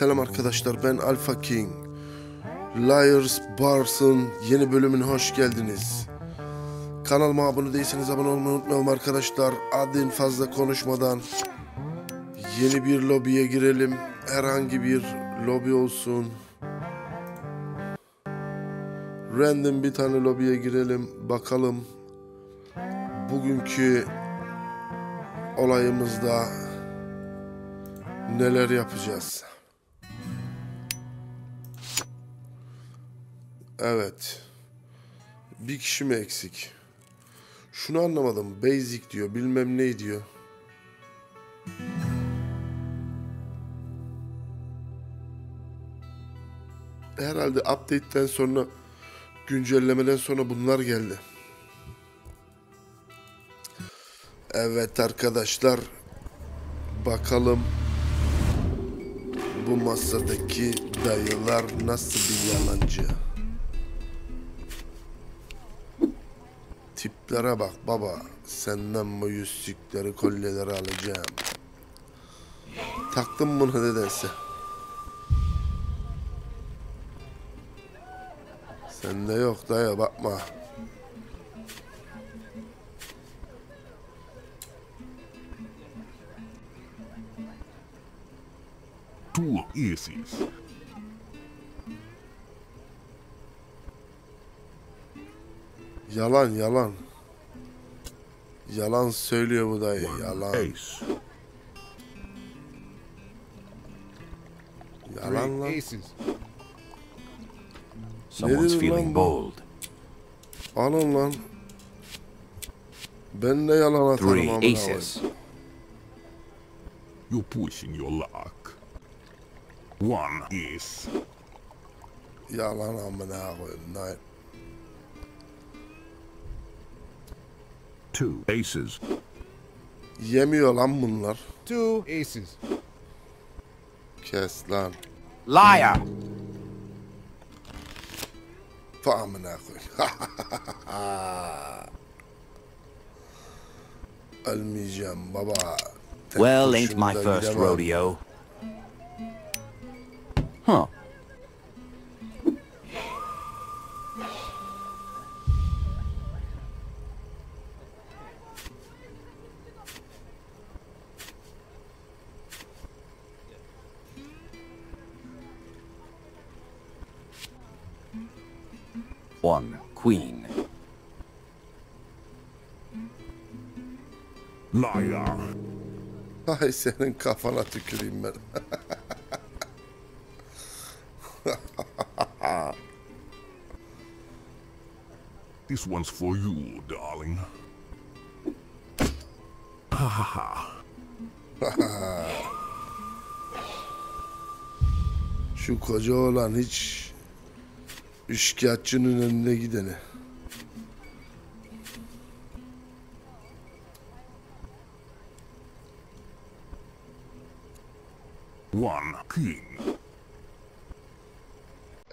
Selam arkadaşlar, ben Alfa King. Liars Bars'ın yeni bölümüne hoş geldiniz. Kanalıma abone değilseniz abone olmayı unutmayalım arkadaşlar. Adın fazla konuşmadan yeni bir lobiye girelim. Herhangi bir lobi olsun. Random bir tane lobiye girelim. Bakalım bugünkü olayımızda neler yapacağız? Evet. Bir kişi mi eksik? Şunu anlamadım. Basic diyor. Bilmem ne diyor. Herhalde update'ten sonra, güncellemeden sonra bunlar geldi. Evet arkadaşlar. Bakalım bu masadaki dayılar nasıl bir yalancı? Tiplere bak baba. Senden bu yüzükleri, kolyeleri alacağım. Taktım bunu nedense. Sende yok dayı, bakma. Yalan yalan. Yalan söylüyor bu dayı, yalan. Yalan lan. Nedir lan bu? Alın lan. Ben de yalan atarım ama. You're pushing your luck. One is. Yalan amına koyayım. Nine. Two aces. Yemiyor lan bunlar. Two aces. Kes lan. Liar. Fa amına koyayım. Almayacağım baba. Well, ain't my first rodeo. Huh. One queen. Liar. Ay senin kafana tüküreyim ben. This one's for you, darling. Ha ha ha. Şu koca oğlan hiç üçkağıtçının önüne gidene. One king.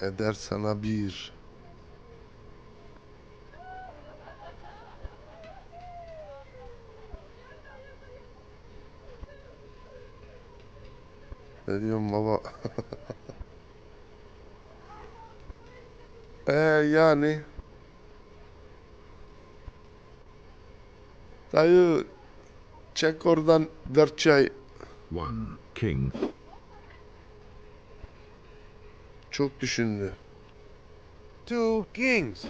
Eder sana bir. Ne diyorum baba? Yani dayı çek oradan dört çay. One king. Çok düşündü. Two kings.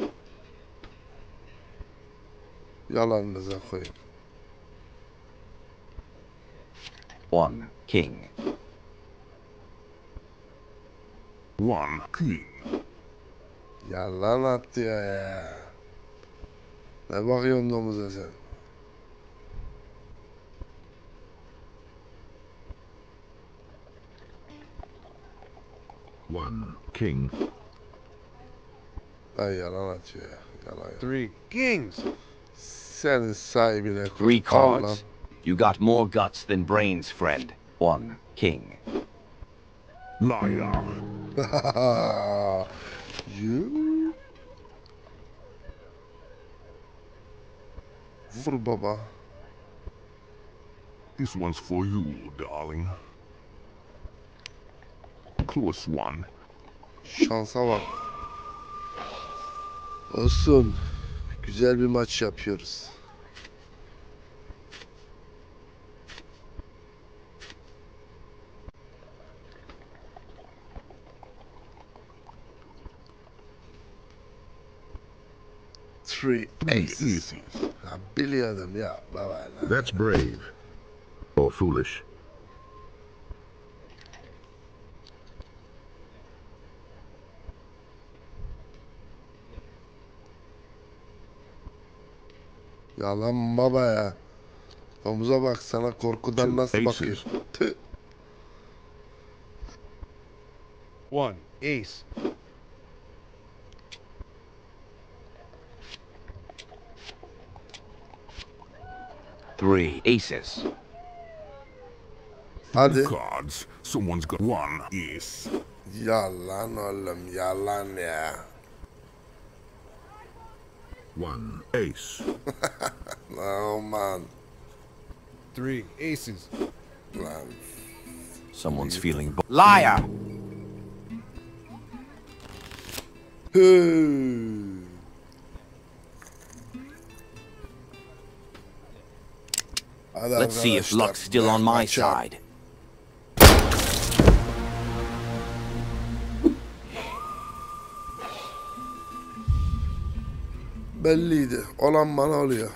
Yalanınıza koyayım. One king. One king. Yalan attı ya. Ne bakıyorsun domuza sen? One king. Ay yalan atıyor ya. Yalan. Three kings. Senin sahibine koy. Three cards. You got more guts than brains, friend. One king. Liar. You. Vur baba. This one's for you, darling. reckless one. Şansa bak. Olsun. Güzel bir maç yapıyoruz. Three aces. Biliyordum ya. That's brave. Or foolish. Yalan baba ya. Omuza bak sana korkudan nasıl bakıyor. Tüh. One ace. Three aces. Hadi. Cards. Someone's got one ace. Yalan oğlum yalan ya. One ace. No man. Three aces. Man. Someone's feeling liar. Hey. Let's see if luck's still on my side. Belliydi. Olan bana oluyor.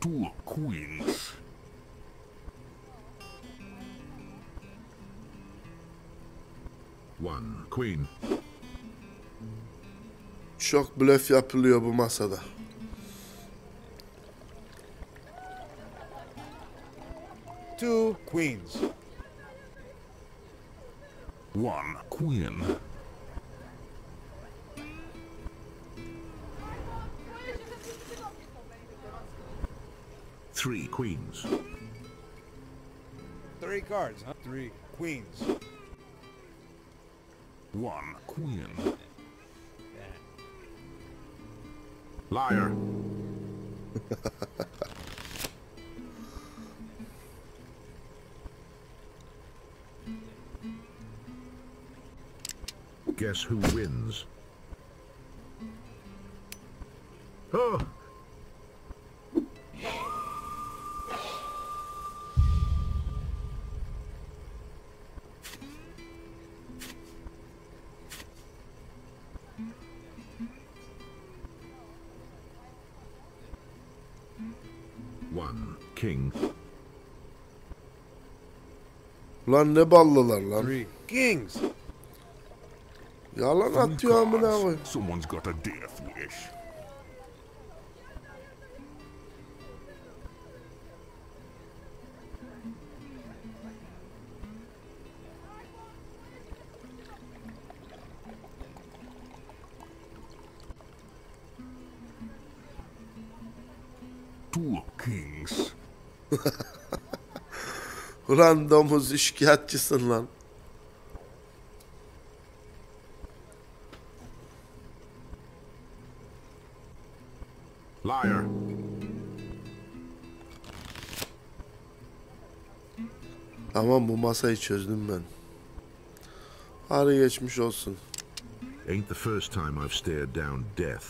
Two queens. One queen. Çok blöf yapılıyor bu masada. Two queens. One queen. Three queens. Three cards, huh? Three queens. One queen. Liar. Guess who wins? Oh. One king. Lan ne ballılar lan. Three kings. Yalan atıyor amına koyayım. Someone's got a death wish. Two kings. Ulan domuz işkiyatçısın lan. Liar. Tamam bu masayı çözdüm ben. Hadi geçmiş olsun. Ain't the first time I've stared down death.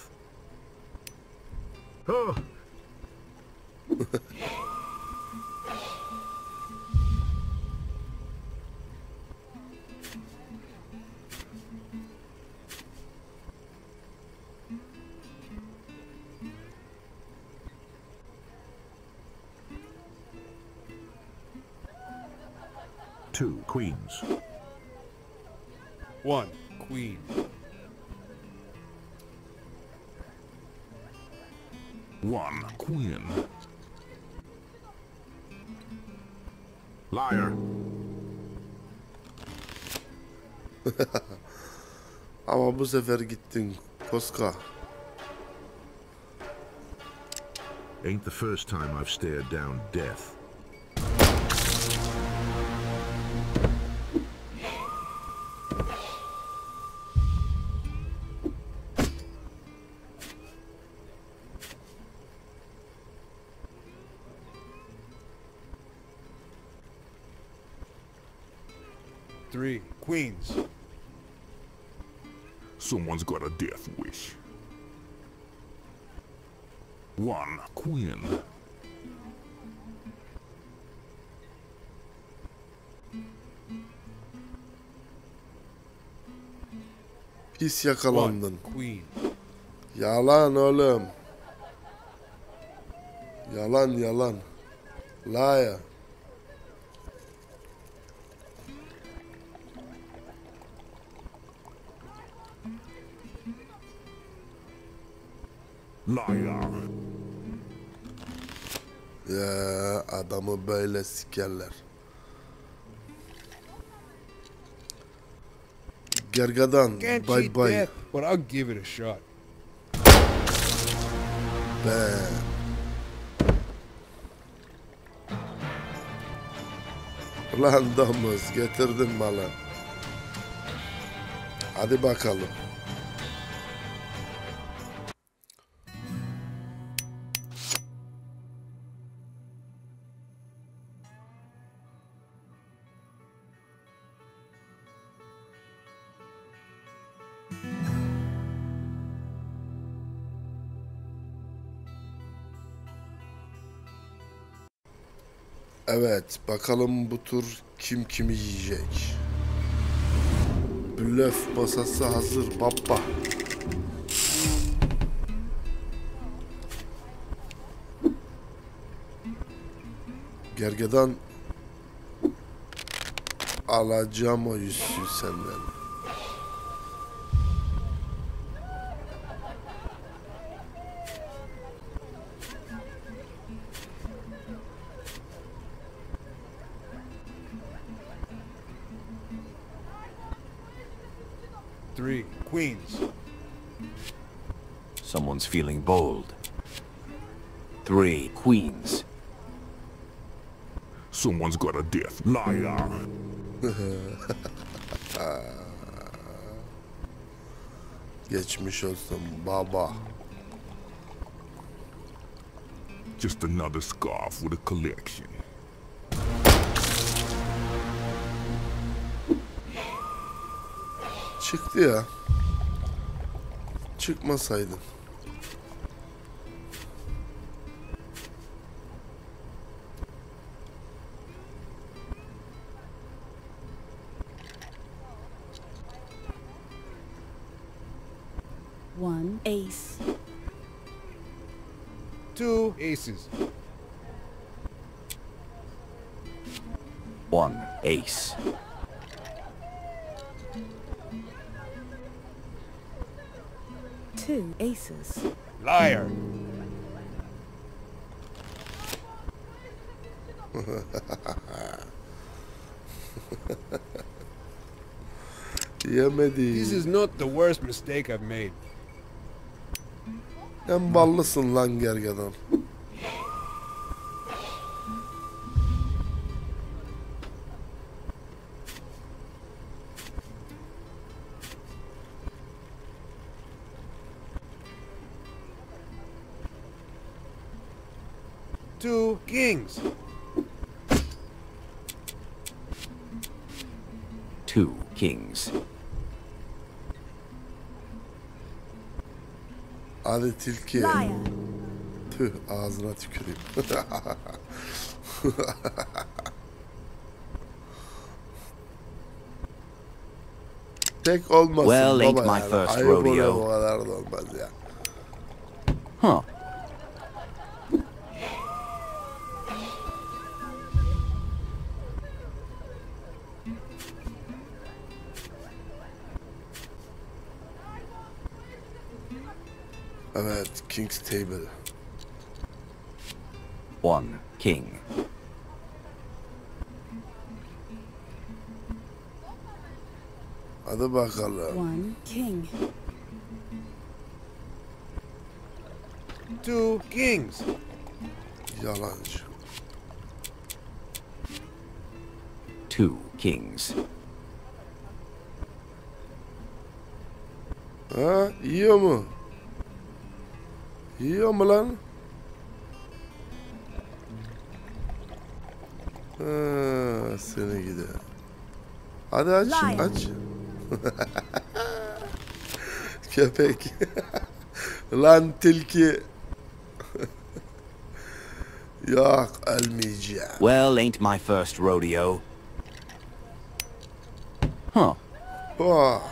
Oh. Two queens. One queen. One queen. Liar. Ama bu sefer gittin Koska. Ain't the first time I've stared down death. 3 queens. Someone's got a death wish. 1 queen. Pis yakalandın. 1 queen. Yalan oğlum. Yalan yalan. Liar. Liar. Ya adamı böyle sikerler. Gergadan bye bye. But I'll give it a shot. Bam. Lan domuz getirdim bana. Hadi bakalım. Evet, bakalım bu tur kim kimi yiyecek. Blöf masası hazır, baba. Gergedan alacağım o yüzsüz senden. Queens. Someone's feeling bold. 3 queens. Someone's got a death. Liar. Geçmiş olsun baba. Just another scarf with a collection. Çıktı ya. Çıkmasaydım. One ace. 2 aces. 1 ace. Two aces. Liar. This is not the worst mistake I've made. Sen ballısın lan gergedan. Kings. 2 kings. Hadi tilki. Tüh, ağzına tüküreyim. Tek olmasın well, baba ain't my yani. First rodeo. Kadar da olmaz ya. Huh. Evet, King's Table. 1 king. Hadi bakalım. 1 king. 2 kings. Yalancı. 2 kings. Ha, yiyor mu? Yiyor mu lan? Seni gidi. Hadi aç, Lion. Aç. Köpek. Lan tilki. Yok, ölmeyeceğim. Well, ain't my first rodeo. Huh. Oh.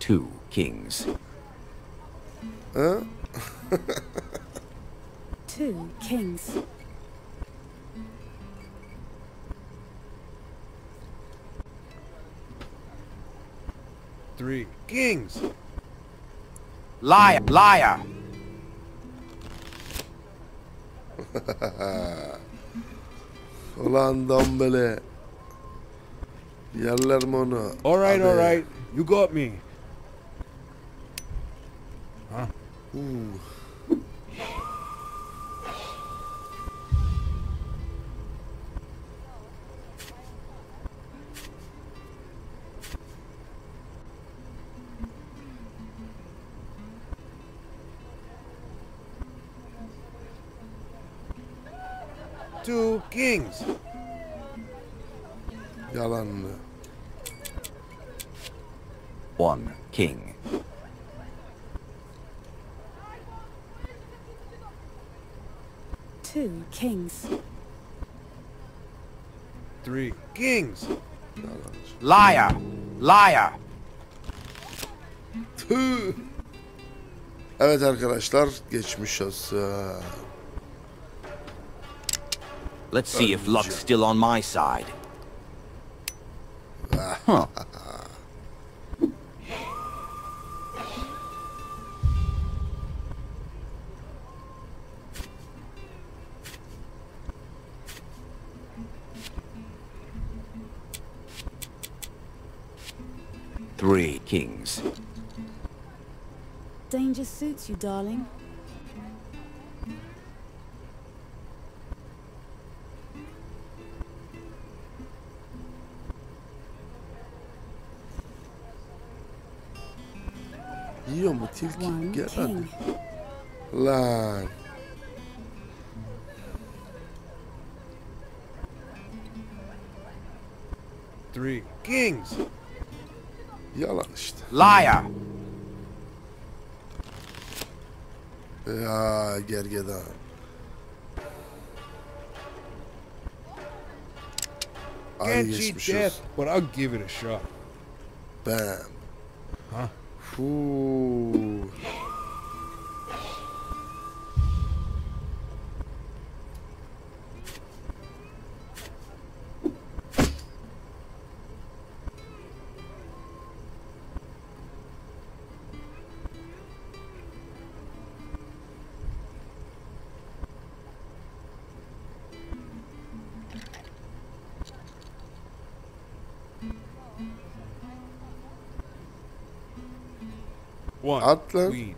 Two kings. Huh? Two kings. Three kings. Liar, liar. Ulan dambele. Yerlerim onu. All right, you got me. Huh? Ooh. Two kings. Yalan. One king. Two kings. Three kings. Liar, liar. Two. Evet arkadaşlar, geçmiş olsun. Let's see if luck's still on my side. Huh. Three kings. Danger suits you, darling. Yiyorum bu tilki, gel hadi. Lan. Three kings. Yalan işte. Liar. Ya gergedan. Ay geçmişiz. But I'll give it a shot. Bam. Huh? Ooh. One queen.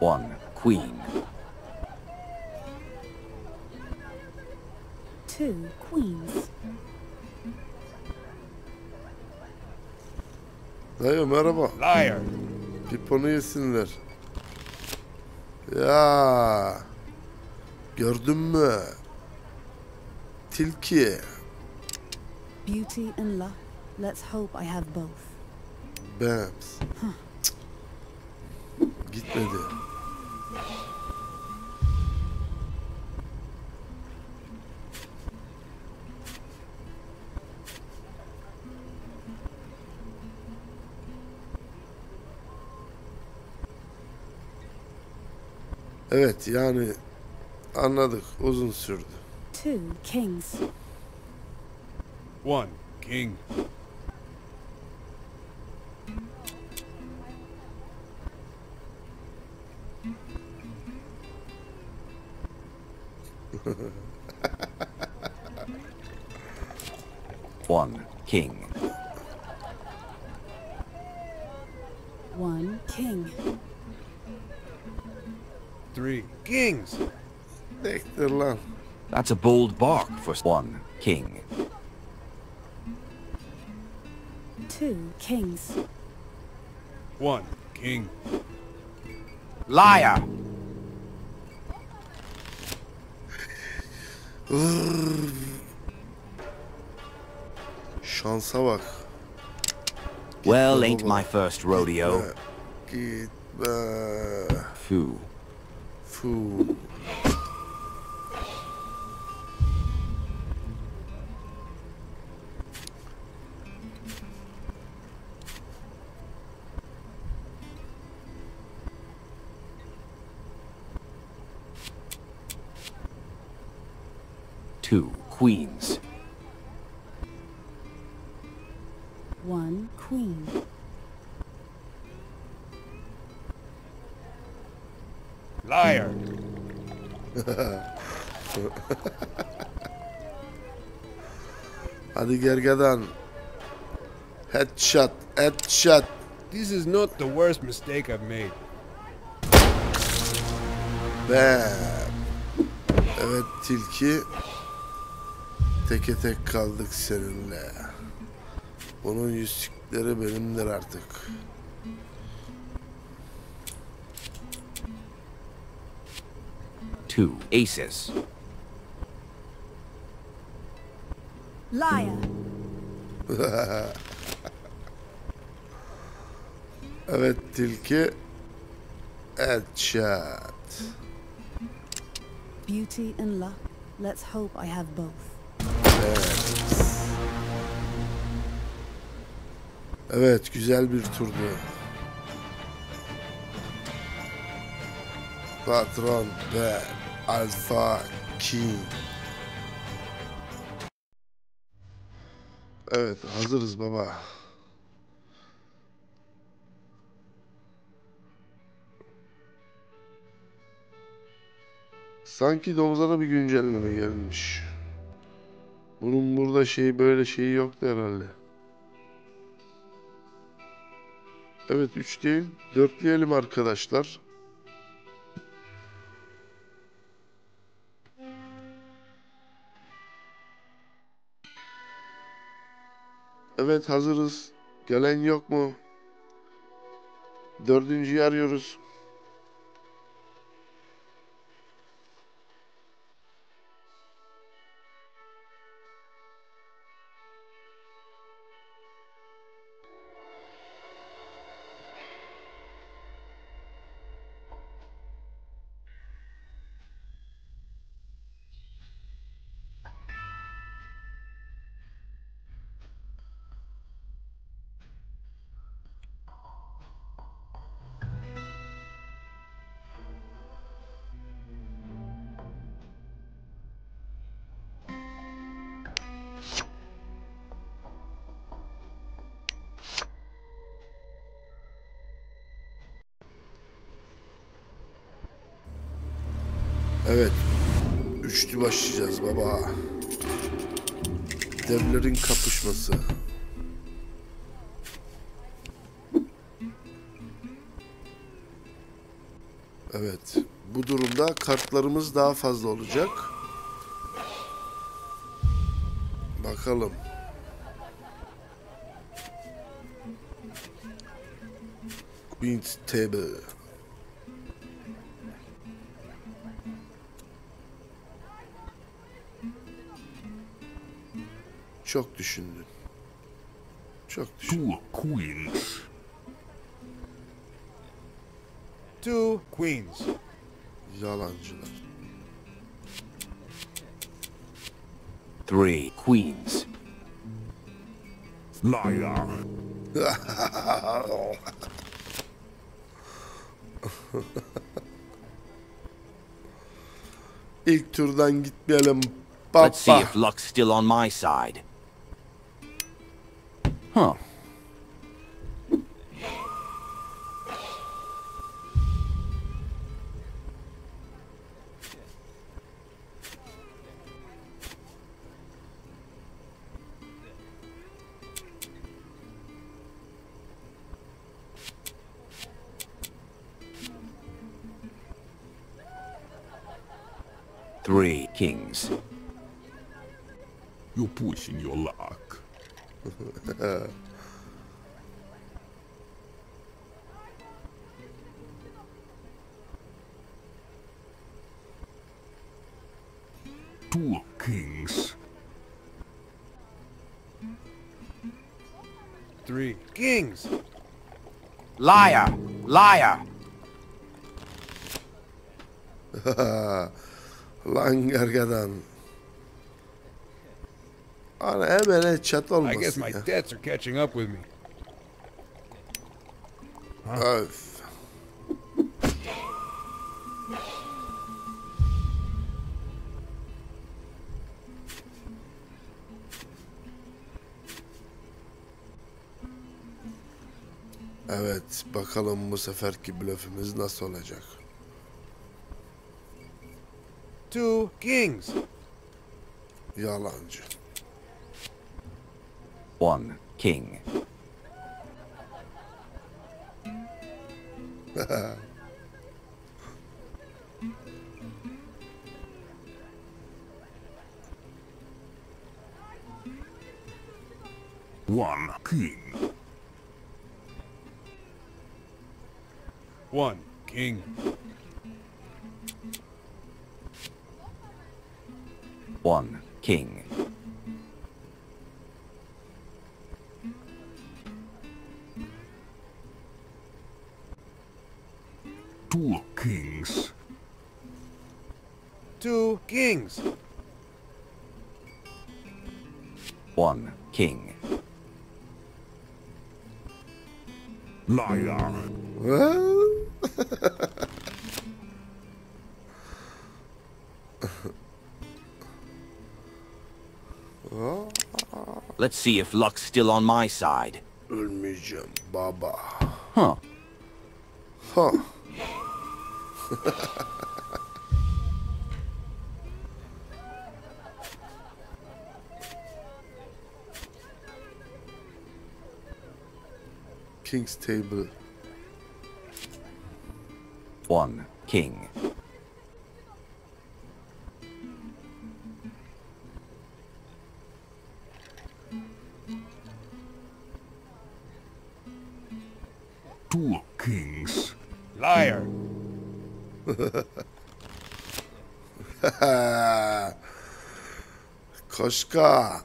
One queen. Two queens. Dayı merhaba. Liar. Piponu yesinler. Ya. Gördün mü? Tilki. Beauty and luck. Let's hope I have both. Babs. Huh. Gitmedi. Evet, yani anladık, uzun sürdü. Two kings. One king. One king. One king. Three kings. Take the lump. That's a bold bark for one king. Two kings. One king. Liar! Şansa bak. Well, ain't my first rodeo. Gitme. Foo. Foo. Two queens. One queen. Liar. Hadi gergedan. Headshot, headshot. This is not the worst mistake I've made. Bam. Evet tilki. Teke tek kaldık seninle. Onun yüzükleri benimdir artık. Two aces. Liar. Evet tilki. Headshot. Beauty and luck. Let's hope I have both. Evet, güzel bir turdu. Patron ve Alfa King. Evet, hazırız baba. Sanki domuzlara bir güncelleme gelmiş. Bunun burada şeyi böyle şeyi yoktu herhalde. Evet 3 değil 4'leyelim arkadaşlar. Evet hazırız. Gelen yok mu? Dördüncüyü arıyoruz. Evet, üçlü başlayacağız baba. Devlerin kapışması. Evet, bu durumda kartlarımız daha fazla olacak. Bakalım. Queen's Table. Çok düşündün. Çok düşündün. Two queens. Two queens. Yalancılar. Three queens. Liar. İlk turdan gitmeyelim. Papa. Let's see if luck's still on my side. Huh. three kings. You're pushing your luck. Two kings. Three kings. Liar, liar. Lan gergedan. Ana hemen chat olmasın. I guess my debts are catching up with me. Huh? Evet, bakalım bu seferki blöfümüz nasıl olacak. Two kings. Yalancı. One king. One king. One king. One king. Two kings. Two kings. One king. Liar. Well? Let's see if luck's still on my side. Ölmeyeceğim baba. Huh. Huh. King's table. One king. Two kings. Liar. Koshka.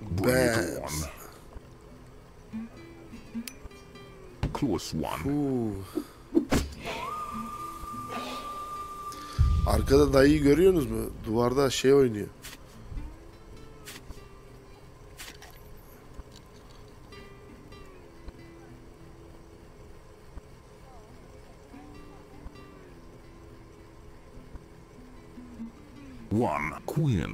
Bam. Close one. Arkada dayıyı görüyorsunuz mu? Duvarda şey oynuyor. One queen.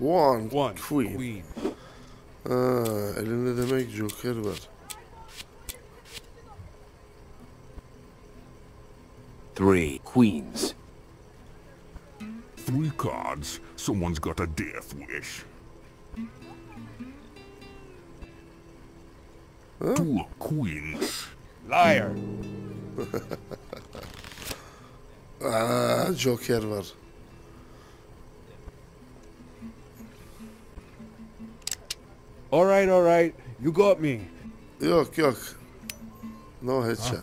One queen. Elinde demek joker var. Three queens. Three cards. Someone's got a death wish. Huh? Two queens. Liar. Joker var. All right, you got me. Yok, yok. No headshot.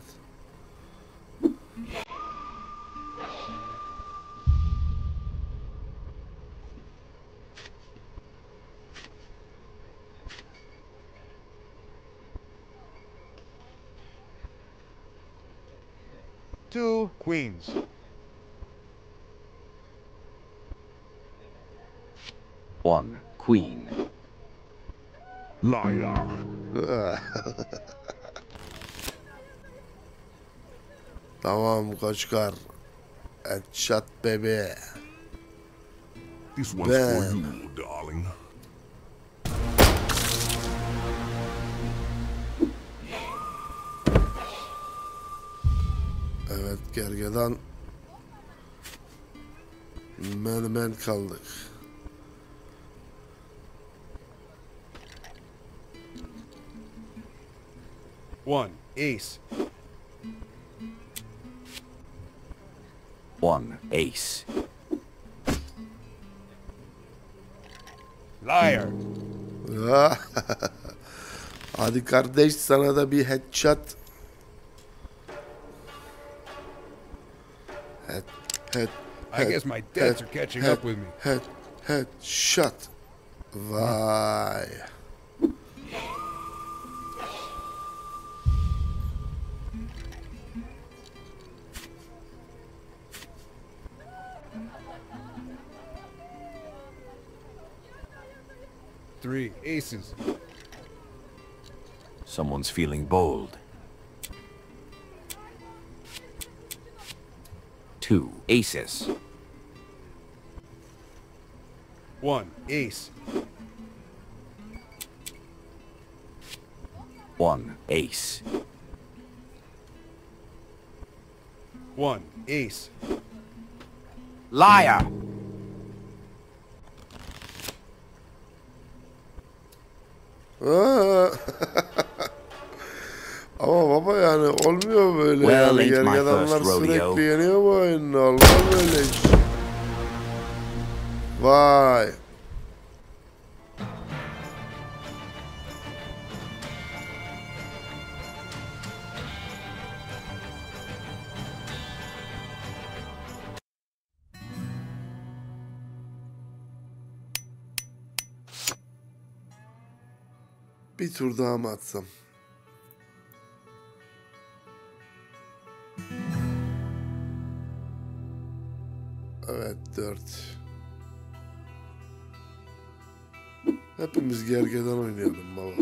Two queens. One queen. Liar. Tamam koçkar. Headshot baby. This one's for you, darling. Evet gergedan. Menemen kaldık. One, ace. One, ace. Liar. Hadi kardeş, sana da bir headshot. Head, I guess my debts are catching up with me. Headshot. Vay. Three aces. Someone's feeling bold. Two aces. One ace. One ace. One ace. Liar. Ama baba yani olmuyor böyle yani. Gergi adamlar sürekli yeniyor bu oyunda. Olmaz böyle hiç. Vay. Bir tur daha mı atsam? Evet, 4. Hepimiz gergedan oynayalım baba.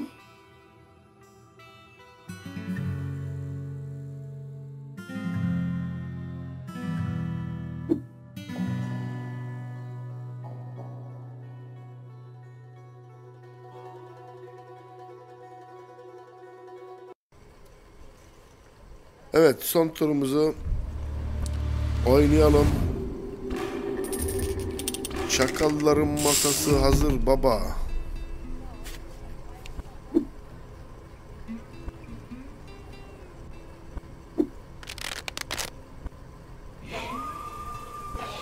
Evet, son turumuzu oynayalım. Çakalların masası hazır baba.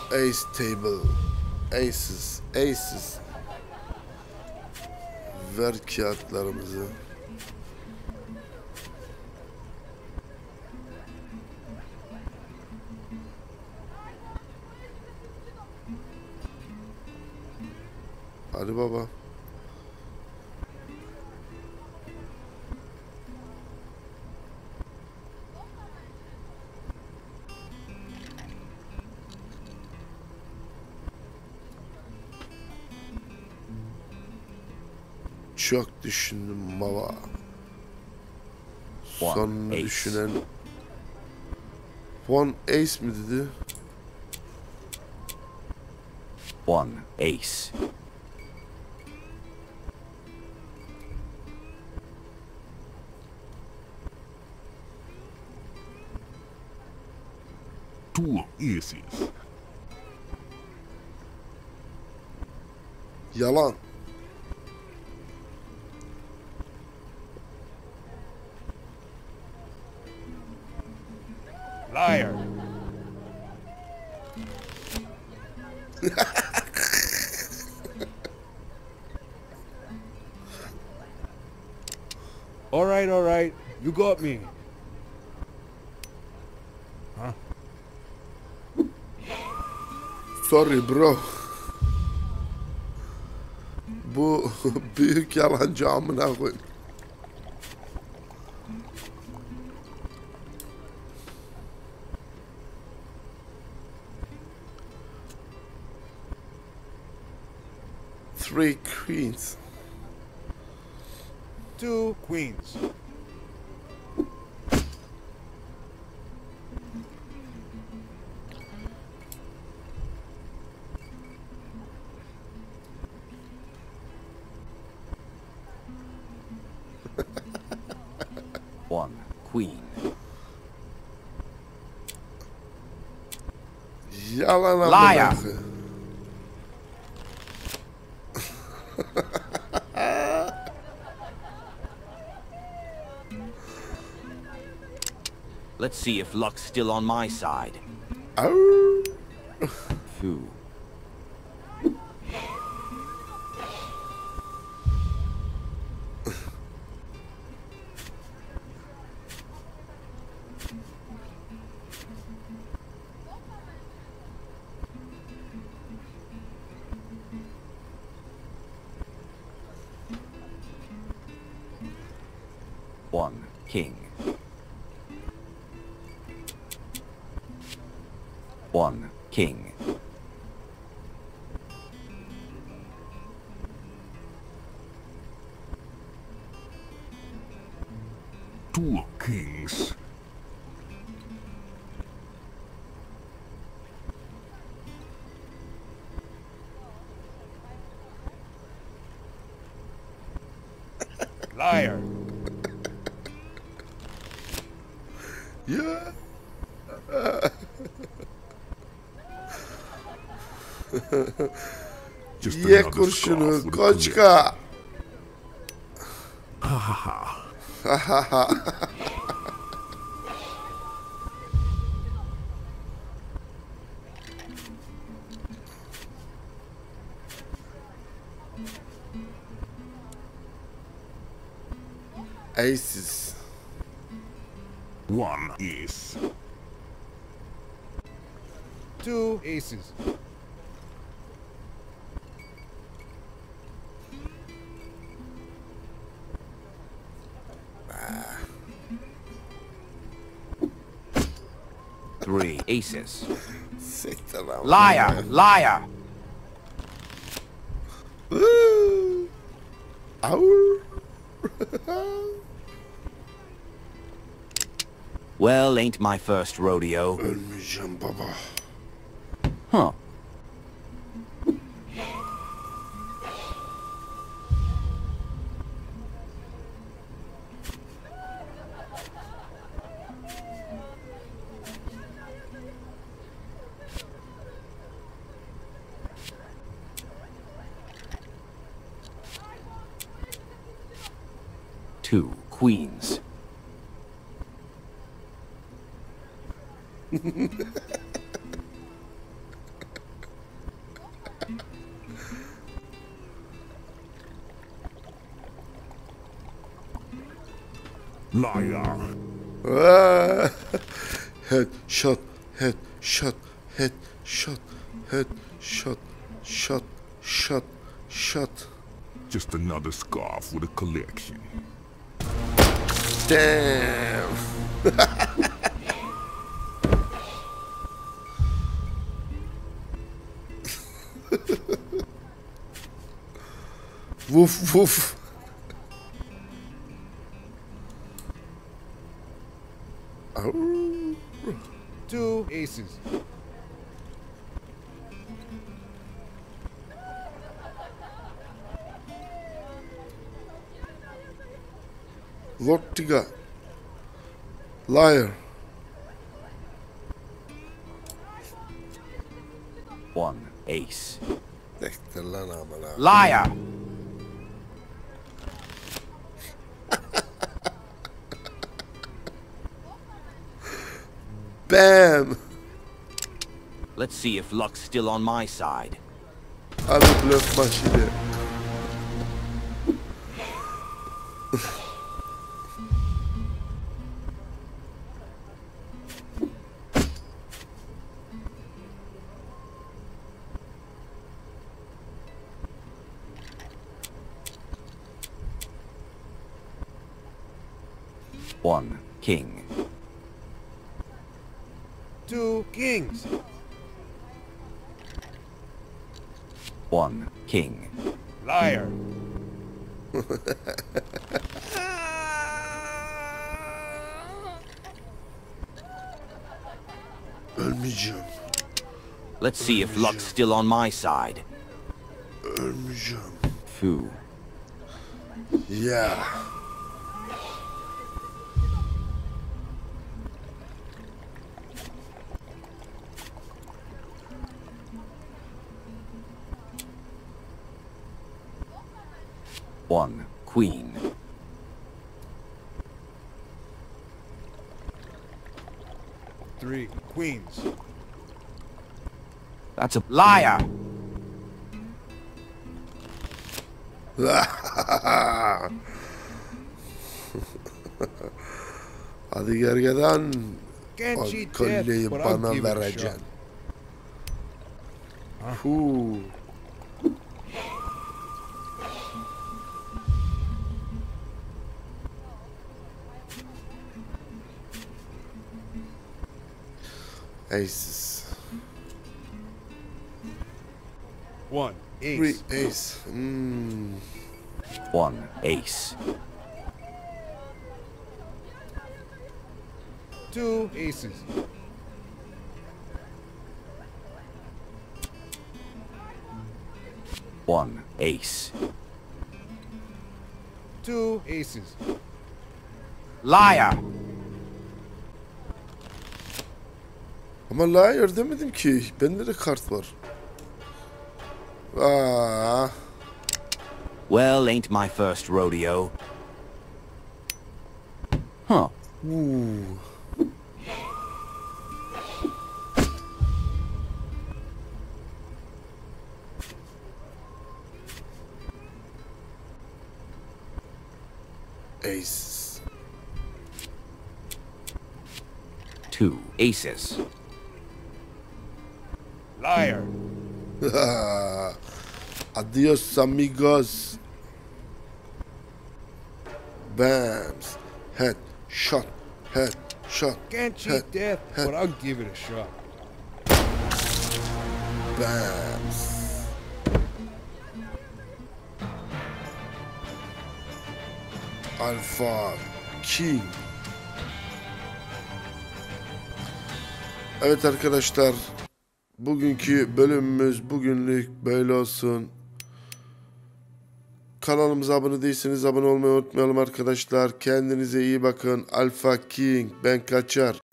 Ace table. Aces, aces. Ver kağıtlarımızı. Hadi baba. Çok düşündüm baba. Son düşünen. One ace mi dedi? One ace. Two aces. Yalan. Liar. All right, you got me. Huh? Sorry bro. Bu büyük yalancı amına koyayım. Three queens. Two queens. One queen. Yalan. Liar. Let's see if luck's still on my side. Oh. Phew. King. Two kings. Liar. Yeah. Ye kurşunu koçka. Ha ha ha. Aces. One ace. Two aces. Three aces. Liar, liar. Well, ain't my first rodeo. Huh. Two queens. Liar. Head shot, head shot, head shot, head shot, shot, shot, shot. Just another scarf with a collection. Damn. Woof woof. Two aces. Lortiga. Liar. One ace. Liar. Bam. Let's see if luck's still on my side. I will bluff my shit. One king. Two kings. One king. Liar. Let's see if luck's still on my side. Phew. Yeah. 1 queen. Three queens. That's a liar. I think you're done. Can't cheat death, but I'll give it a shot. Ooh. Aces. 1 ace. 3 ace. 1 ace. 2 aces. 1 ace. 2 aces. Liar. Ama liar demedim ki. Bende de kart var. Ah. Well, ain't my first rodeo. Huh. Ooh. Ace. 2 aces. Liar. Adios, amigos. Bams. Head shot. Head shot. Can't cheat death, but I'll give it a shot. Bams. Alfa King. Evet arkadaşlar. Bugünkü bölümümüz bugünlük böyle olsun. Kanalımıza abone değilseniz abone olmayı unutmayalım arkadaşlar. Kendinize iyi bakın. Alfa King, ben kaçar.